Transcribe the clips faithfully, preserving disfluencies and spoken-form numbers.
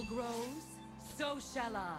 evil grows, so shall I.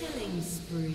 Killing spree.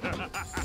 Ha ha ha ha!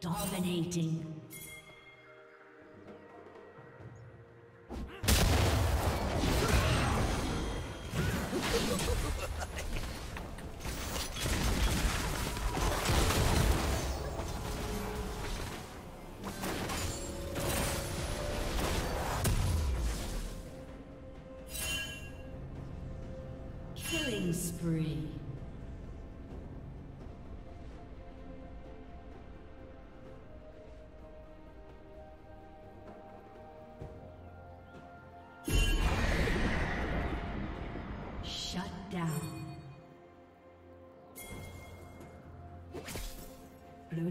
Dominating. Killing spree. Blue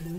Blue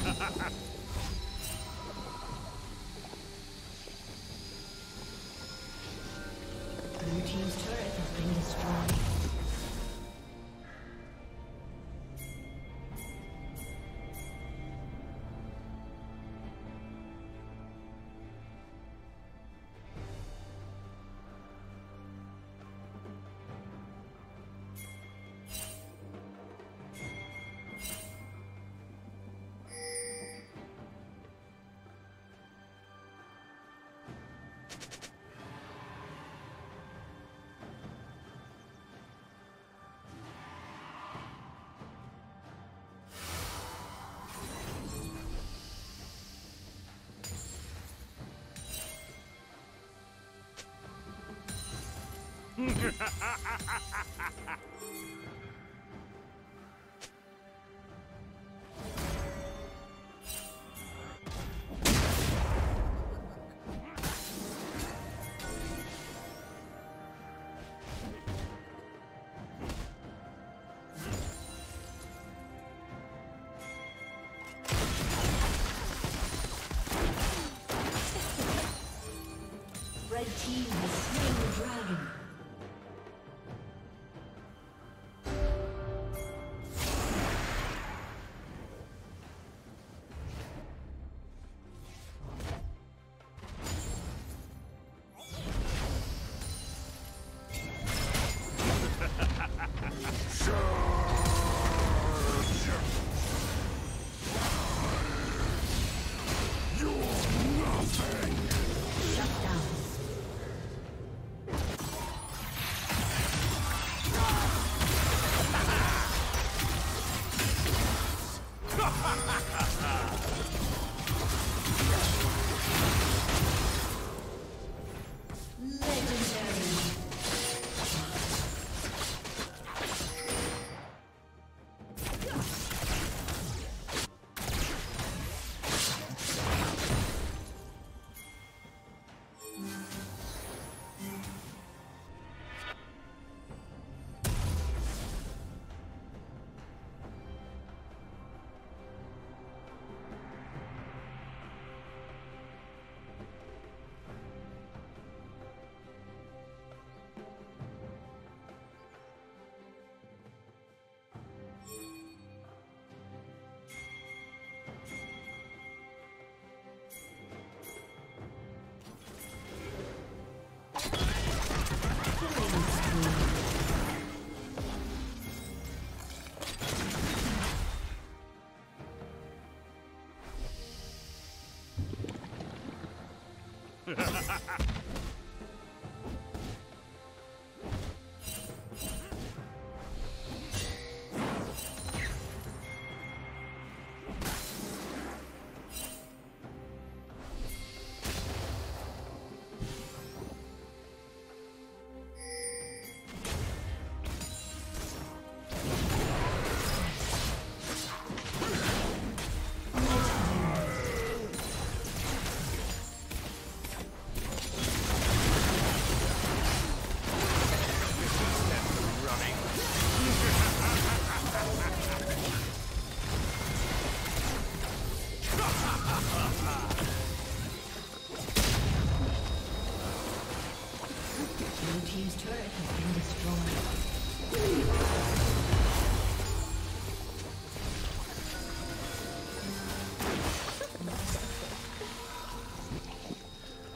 Ha ha ha ha ha ha!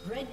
Red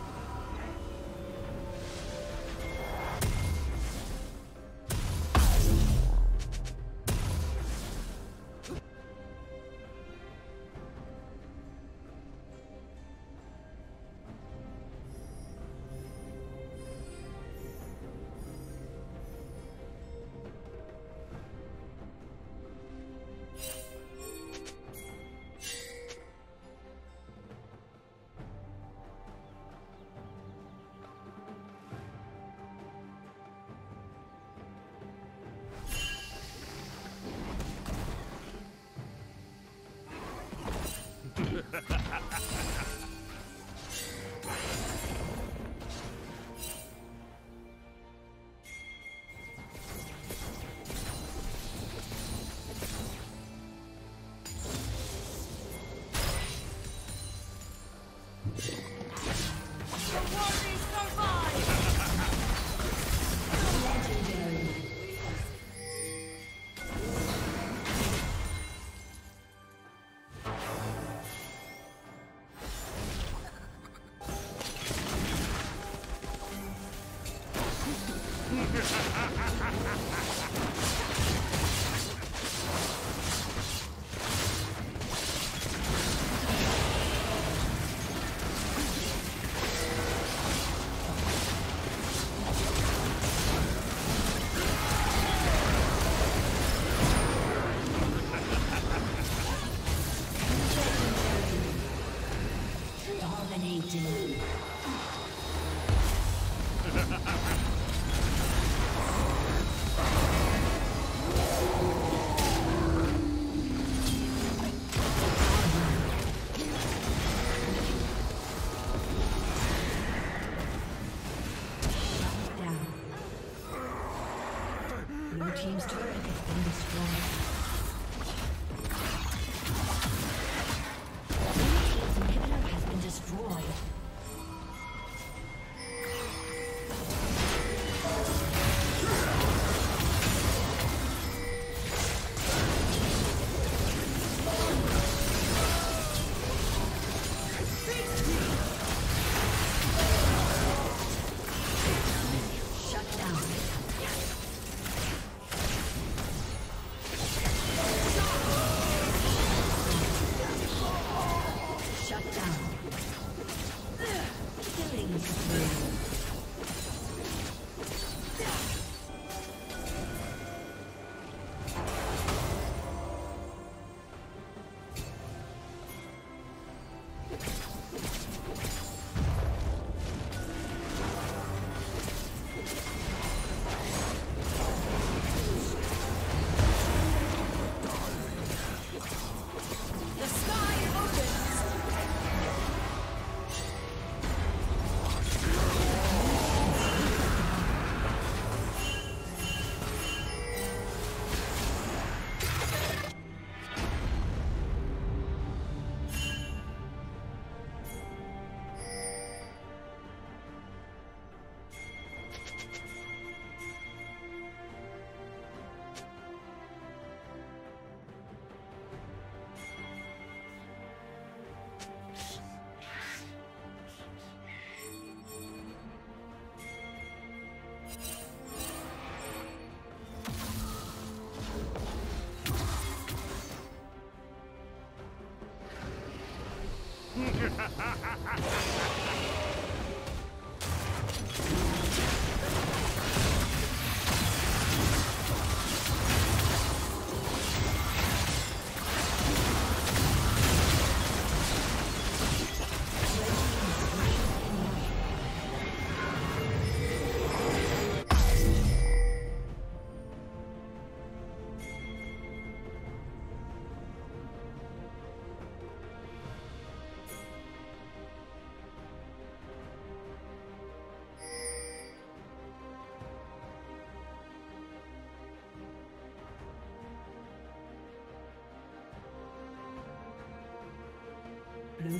Team's turret has been destroyed. Blue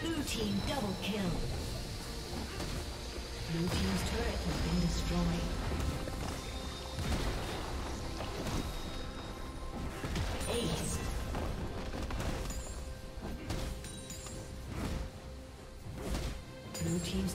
Blue team double kill. Blue team's turret has been destroyed. Ace. Blue team's